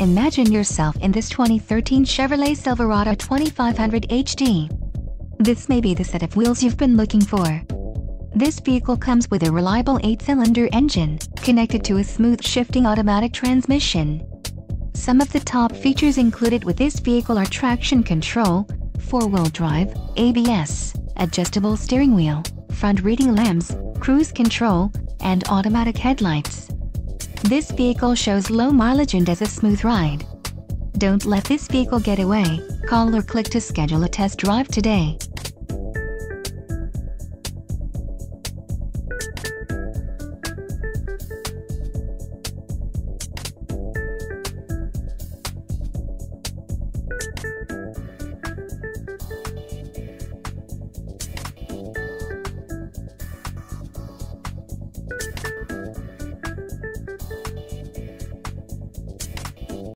Imagine yourself in this 2013 Chevrolet Silverado 2500 HD. This may be the set of wheels you've been looking for. This vehicle comes with a reliable 8-cylinder engine, connected to a smooth shifting automatic transmission. Some of the top features included with this vehicle are traction control, 4-wheel drive, ABS, adjustable steering wheel, front reading lamps, cruise control, and automatic headlights. This vehicle shows low mileage and has a smooth ride. Don't let this vehicle get away. Call or click to schedule a test drive today.